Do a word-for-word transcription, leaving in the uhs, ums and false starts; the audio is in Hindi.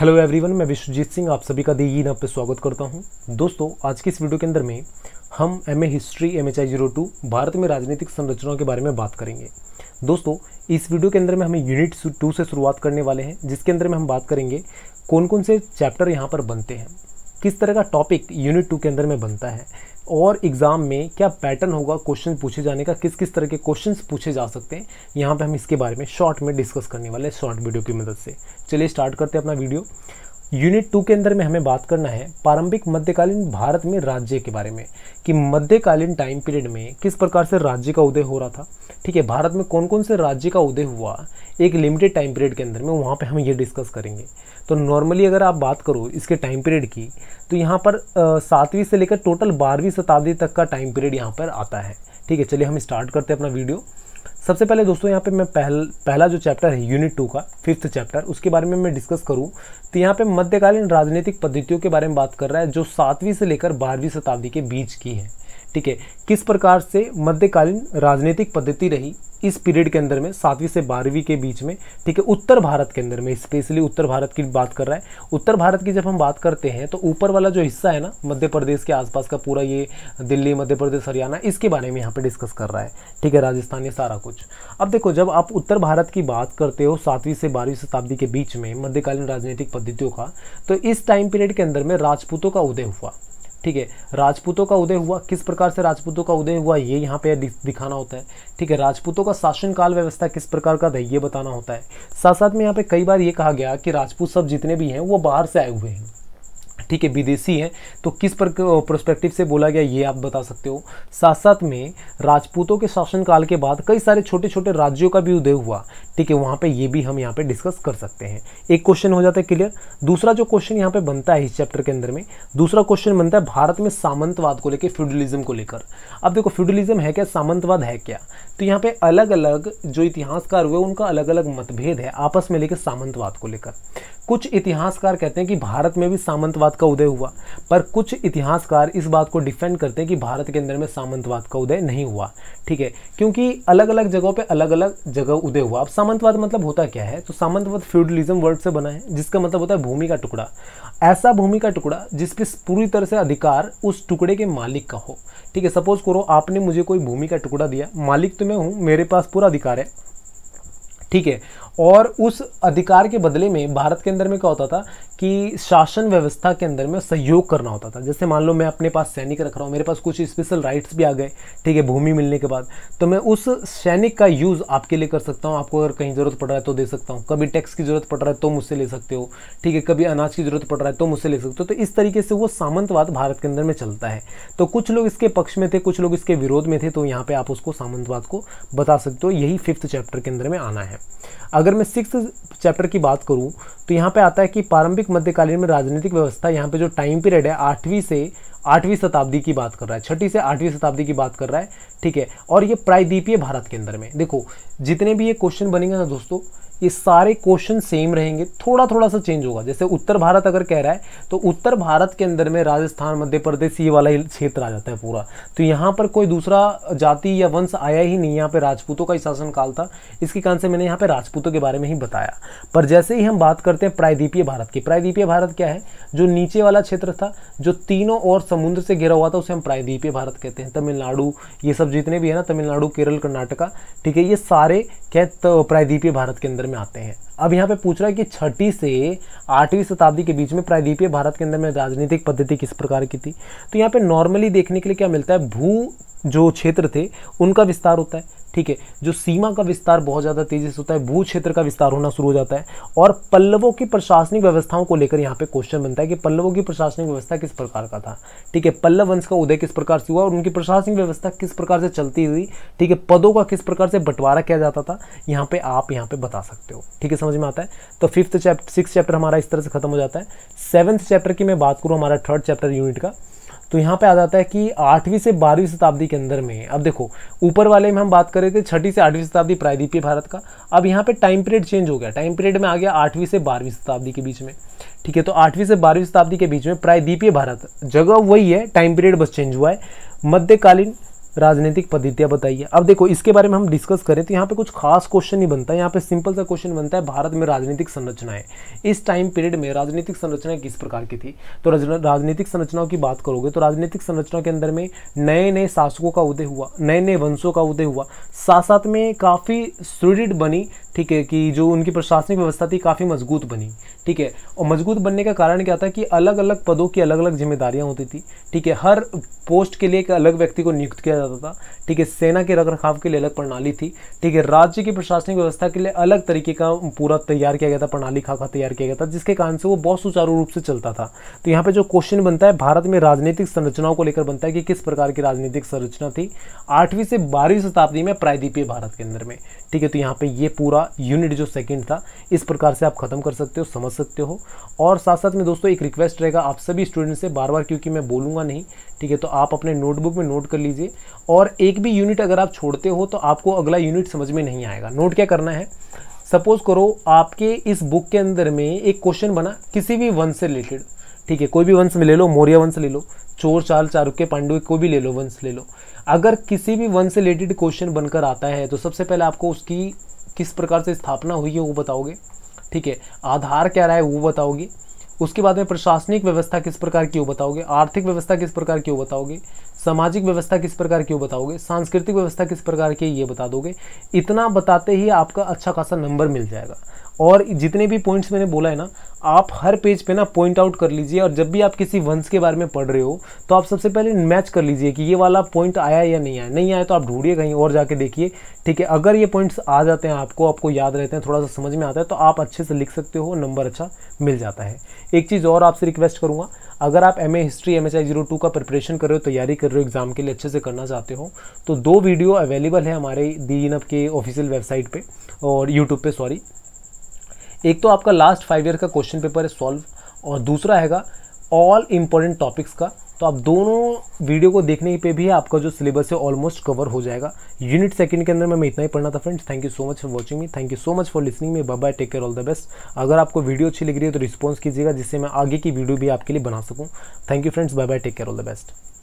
हेलो एवरीवन, मैं विश्वजीत सिंह आप सभी का दी इनअप पे स्वागत करता हूं। दोस्तों, आज की इस वीडियो के अंदर में हम M A history M H I zero two Bharat में राजनीतिक संरचनाओं के बारे में बात करेंगे। दोस्तों, इस वीडियो के अंदर में हमें यूनिट टू से शुरुआत करने वाले हैं, जिसके अंदर में हम बात करेंगे कौन कौन से चैप्टर यहाँ पर बनते हैं, किस तरह का टॉपिक यूनिट टू के अंदर में बनता है और एग्ज़ाम में क्या पैटर्न होगा क्वेश्चन पूछे जाने का, किस किस तरह के क्वेश्चंस पूछे जा सकते हैं। यहाँ पे हम इसके बारे में शॉर्ट में डिस्कस करने वाले हैं, शॉर्ट वीडियो की मदद से। चलिए स्टार्ट करते हैं अपना वीडियो। यूनिट टू के अंदर में हमें बात करना है प्रारंभिक मध्यकालीन भारत में राज्य के बारे में, कि मध्यकालीन टाइम पीरियड में किस प्रकार से राज्य का उदय हो रहा था। ठीक है, भारत में कौन कौन से राज्य का उदय हुआ एक लिमिटेड टाइम पीरियड के अंदर में, वहाँ पे हम ये डिस्कस करेंगे। तो नॉर्मली अगर आप बात करो इसके टाइम पीरियड की, तो यहाँ पर सातवीं से लेकर टोटल बारहवीं शताब्दी तक का टाइम पीरियड यहाँ पर आता है। ठीक है, चलिए हम स्टार्ट करते हैं अपना वीडियो। सबसे पहले दोस्तों, यहाँ पे मैं पहल पहला जो चैप्टर है यूनिट टू का फिफ्थ चैप्टर, उसके बारे में मैं डिस्कस करूँ तो यहाँ पे मध्यकालीन राजनीतिक पद्धतियों के बारे में बात कर रहा है, जो सातवीं से लेकर बारहवीं शताब्दी के बीच की है। ठीक है, किस प्रकार से मध्यकालीन राजनीतिक पद्धति रही इस पीरियड के अंदर में, सातवीं से बारहवीं के बीच में। ठीक है, उत्तर भारत के अंदर में, स्पेशली उत्तर भारत की बात कर रहा है। उत्तर भारत की जब हम बात करते हैं तो ऊपर वाला जो हिस्सा है ना, मध्य प्रदेश के आसपास का पूरा, ये दिल्ली, मध्य प्रदेश, हरियाणा, इसके बारे में यहाँ पे डिस्कस कर रहा है। ठीक है, राजस्थान, ये सारा कुछ। अब देखो, जब आप उत्तर भारत की बात करते हो सातवीं से बारहवीं शताब्दी के बीच में मध्यकालीन राजनीतिक पद्धतियों का, तो इस टाइम पीरियड के अंदर में राजपूतों का उदय हुआ। ठीक है, राजपूतों का उदय हुआ, किस प्रकार से राजपूतों का उदय हुआ ये यहाँ पे दिखाना होता है। ठीक है, राजपूतों का शासनकाल व्यवस्था किस प्रकार का था ये बताना होता है। साथ साथ में यहाँ पे कई बार ये कहा गया कि राजपूत सब जितने भी हैं वो बाहर से आए हुए हैं। ठीक है, विदेशी हैं, तो किस पर प्रोस्पेक्टिव से बोला गया ये आप बता सकते हो। साथ साथ में राजपूतों के शासनकाल के बाद कई सारे छोटे छोटे राज्यों का भी उदय हुआ। ठीक है, वहाँ पे ये भी हम यहाँ पे डिस्कस कर सकते हैं। एक क्वेश्चन हो जाता है क्लियर। दूसरा जो क्वेश्चन यहाँ पे बनता है इस चैप्टर के अंदर में, दूसरा क्वेश्चन बनता है भारत में सामंतवाद को लेकर, फ्यूडलिज्म को लेकर। अब देखो, फ्यूडलिज्म है क्या, सामंतवाद है क्या, तो यहाँ पे अलग अलग जो इतिहासकार हुए उनका अलग अलग मतभेद है आपस में लेकर सामंतवाद को लेकर। कुछ इतिहासकार कहते हैं कि भारत में भी सामंतवाद का उदय हुआ, पर कुछ इतिहासकार इस बात को डिफेंड करते हैं कि भारत के अंदर में सामंतवाद का उदय नहीं हुआ। ठीक है, क्योंकि अलग अलग जगहों पे अलग अलग जगह उदय हुआ। अब सामंतवाद मतलब होता क्या है, तो सामंतवाद फ्यूडलिज्म वर्ड से बना है, जिसका मतलब होता है भूमि का टुकड़ा, ऐसा भूमि का टुकड़ा जिसपे पूरी तरह से अधिकार उस टुकड़े के मालिक का हो। ठीक है, सपोज करो आपने मुझे कोई भूमि का टुकड़ा दिया, मालिक तो मैं हूँ, मेरे पास पूरा अधिकार है। ठीक है, और उस अधिकार के बदले में भारत के अंदर में क्या होता था कि शासन व्यवस्था के अंदर में सहयोग करना होता था। जैसे मान लो मैं अपने पास सैनिक रख रहा हूँ, मेरे पास कुछ स्पेशल राइट्स भी आ गए। ठीक है, भूमि मिलने के बाद तो मैं उस सैनिक का यूज़ आपके लिए कर सकता हूँ, आपको अगर कहीं ज़रूरत पड़ रहा है तो दे सकता हूँ, कभी टैक्स की ज़रूरत पड़ रहा है तो मुझसे ले सकते हो। ठीक है, कभी अनाज की ज़रूरत पड़ रहा है तो मुझसे ले सकते हो। तो इस तरीके से वो सामंतवाद भारत के अंदर में चलता है। तो कुछ लोग इसके पक्ष में थे, कुछ लोग इसके विरोध में थे, तो यहाँ पर आप उसको सामंतवाद को बता सकते हो। यही फिफ्थ चैप्टर के अंदर में आना है। अगर मैं सिक्स्थ चैप्टर की बात करूं तो यहाँ पे आता है कि प्रारंभिक मध्यकालीन में राजनीतिक व्यवस्था, यहाँ पे जो टाइम पीरियड है आठवीं से आठवीं शताब्दी की बात कर रहा है, छठी से आठवीं शताब्दी की बात कर रहा है। ठीक है, और ये प्रायद्वीपीय भारत के अंदर में। देखो, जितने भी ये क्वेश्चन बनेंगे ना दोस्तों, ये सारे क्वेश्चन सेम रहेंगे, थोड़ा थोड़ा सा चेंज होगा। जैसे उत्तर भारत अगर कह रहा है तो उत्तर भारत के अंदर में राजस्थान, मध्य प्रदेश, ये वाला क्षेत्र आ जाता है पूरा। तो यहाँ पर कोई दूसरा जाति या वंश आया ही नहीं, यहाँ पे राजपूतों का ही शासनकाल था, इसके कारण से मैंने यहाँ पे राजपूतों के बारे में ही बताया। पर जैसे ही हम बात करते हैं प्रायद्वीपीय भारत की, प्रायद्वीपीय भारत क्या है, जो नीचे वाला क्षेत्र था जो तीनों ओर समुद्र से घिरा हुआ था, उसे हम प्रायद्वीपीय भारत कहते हैं। तमिलनाडु, ये सब जितने भी है ना, तमिलनाडु, केरल, कर्नाटका, ठीक है, ये सारे क्या प्रायद्वीपीय भारत के अंदर में आते हैं। अब यहाँ पे पूछ रहा है कि छठी से आठवीं शताब्दी के बीच में प्रायद्वीपीय भारत के अंदर में राजनीतिक पद्धति किस प्रकार की थी, तो यहाँ पे नॉर्मली देखने के लिए क्या मिलता है, भू जो क्षेत्र थे उनका विस्तार होता है। ठीक है, जो सीमा का विस्तार बहुत ज़्यादा तेजी से होता है, भू क्षेत्र का विस्तार होना शुरू हो जाता है। और पल्लवों की प्रशासनिक व्यवस्थाओं को लेकर यहाँ पे क्वेश्चन बनता है कि पल्लवों की प्रशासनिक व्यवस्था किस प्रकार का था। ठीक है, पल्लव वंश का उदय किस प्रकार से हुआ और उनकी प्रशासनिक व्यवस्था किस प्रकार से चलती हुई। ठीक है, पदों का किस प्रकार से बंटवारा किया जाता था, यहाँ पर आप यहाँ पर बता सकते हो। ठीक है, समझ में आता है। तो फिफ्थ चैप्टर, सिक्स चैप्टर हमारा इस तरह से खत्म हो जाता है। सेवन्थ चैप्टर की मैं बात करूँ, हमारा थर्ड चैप्टर यूनिट का, तो यहाँ पे आ जाता है कि आठवीं से बारहवीं शताब्दी के अंदर में। अब देखो, ऊपर वाले में हम बात कर रहे थे छठी से आठवीं शताब्दी प्रायद्वीपीय भारत का, अब यहाँ पे टाइम पीरियड चेंज हो गया, टाइम पीरियड में आ गया आठवीं से बारहवीं शताब्दी के बीच में। ठीक है, तो आठवीं से बारहवीं शताब्दी के बीच में प्रायद्वीपीय भारत, जगह वही है, टाइम पीरियड बस चेंज हुआ है, मध्यकालीन राजनीतिक पद्धतियाँ बताइए। अब देखो इसके बारे में हम डिस्कस करें तो यहाँ पे कुछ खास क्वेश्चन नहीं बनता है, यहाँ पे सिंपल सा क्वेश्चन बनता है भारत में राजनीतिक संरचनाएं, इस टाइम पीरियड में राजनीतिक संरचनाएं किस प्रकार की थी। तो राजनीतिक संरचनाओं की बात करोगे तो राजनीतिक संरचना के अंदर में नए नए शासकों का उदय हुआ, नए नए वंशों का उदय हुआ, साथ साथ में काफ़ी सुदृढ़ बनी, ठीक है, कि जो उनकी प्रशासनिक व्यवस्था थी काफ़ी मजबूत बनी, ठीक है। और मजबूत बनने का कारण क्या था कि अलग अलग पदों की अलग अलग जिम्मेदारियाँ होती थी, ठीक है। हर पोस्ट के लिए एक अलग व्यक्ति को नियुक्त किया जाता था, ठीक है। सेना के रखरखाव के लिए अलग प्रणाली थी, ठीक है। राज्य की प्रशासनिक व्यवस्था के लिए अलग तरीके का पूरा तैयार किया गया था, प्रणाली खाका तैयार किया गया था, जिसके कारण से वो बहुत सुचारू रूप से चलता था। तो यहाँ पे जो क्वेश्चन बनता है भारत में राजनीतिक संरचनाओं को लेकर बनता है कि किस प्रकार की राजनीतिक संरचना थी आठवीं से बारहवीं शताब्दी में प्रायद्वीपीय भारत के अंदर में, ठीक है। तो यहाँ पे ये पूरा यूनिट जो सेकंड था इस प्रकार से आप खत्म कर सकते हो, समझ सकते हो। और साथ साथ में दोस्तों एक रिक्वेस्ट रहेगा आप सभी स्टूडेंट से बार बार, क्योंकि मैं बोलूँगा नहीं, ठीक है, तो आप अपने नोटबुक में नोट कर लीजिए। और एक भी यूनिट अगर आप छोड़ते हो तो आपको अगला यूनिट समझ में नहीं आएगा। नोट क्या करना है, सपोज करो आपके इस बुक के अंदर में एक क्वेश्चन बना किसी भी वंश से रिलेटेड, ठीक है, कोई भी वंश में ले लो, मौर्य वंश ले लो, चोर चाल चारुक्य पांडव कोई भी ले लो वंश ले लो। अगर किसी भी वंश से रिलेटेड क्वेश्चन बनकर आता है तो सबसे पहले आपको उसकी किस प्रकार से स्थापना हुई है वो बताओगे, ठीक है। आधार क्या रहा है वो बताओगे। उसके बाद में प्रशासनिक व्यवस्था किस प्रकार की हो बताओगे, आर्थिक व्यवस्था किस प्रकार की हो बताओगे, सामाजिक व्यवस्था किस प्रकार की हो बताओगे, सांस्कृतिक व्यवस्था किस प्रकार की ये बता दोगे। इतना बताते ही आपका अच्छा खासा नंबर मिल जाएगा। और जितने भी पॉइंट्स मैंने बोला है ना, आप हर पेज पे ना पॉइंट आउट कर लीजिए। और जब भी आप किसी वंश के बारे में पढ़ रहे हो तो आप सबसे पहले मैच कर लीजिए कि ये वाला पॉइंट आया या नहीं आया। नहीं आया तो आप ढूंढिए कहीं और जाके देखिए, ठीक है। अगर ये पॉइंट्स आ जाते हैं आपको, आपको याद रहते हैं, थोड़ा सा समझ में आता है, तो आप अच्छे से लिख सकते हो, नंबर अच्छा मिल जाता है। एक चीज़ और आपसे रिक्वेस्ट करूँगा, अगर आप M A history M H I zero two का प्रिपरेशन कर रहे हो, तैयारी कर रहे हो, एग्जाम के लिए अच्छे से करना चाहते हो, तो दो वीडियो अवेलेबल है हमारे दी इनअप के ऑफिशियल वेबसाइट पे और यूट्यूब पे, सॉरी। एक तो आपका लास्ट फाइव ईयर का क्वेश्चन पेपर है सॉल्व, और दूसरा हैगा ऑल इम्पोर्टेंट टॉपिक्स का। तो आप दोनों वीडियो को देखने पे भी आपका जो सिलेबस है ऑलमोस्ट कवर हो जाएगा। यूनिट सेकंड के अंदर में मैं इतना ही पढ़ना था friends. Thank you so much for watching me, thank you so much for listening me, bye bye, take care, all the best. अगर आपको वीडियो अच्छी लग रही है तो रिस्पॉन्स कीजिएगा, जिससे मैं आगे की वीडियो भी आपके लिए बना सकूँ। Thank you friends, bye bye, take care, all the best.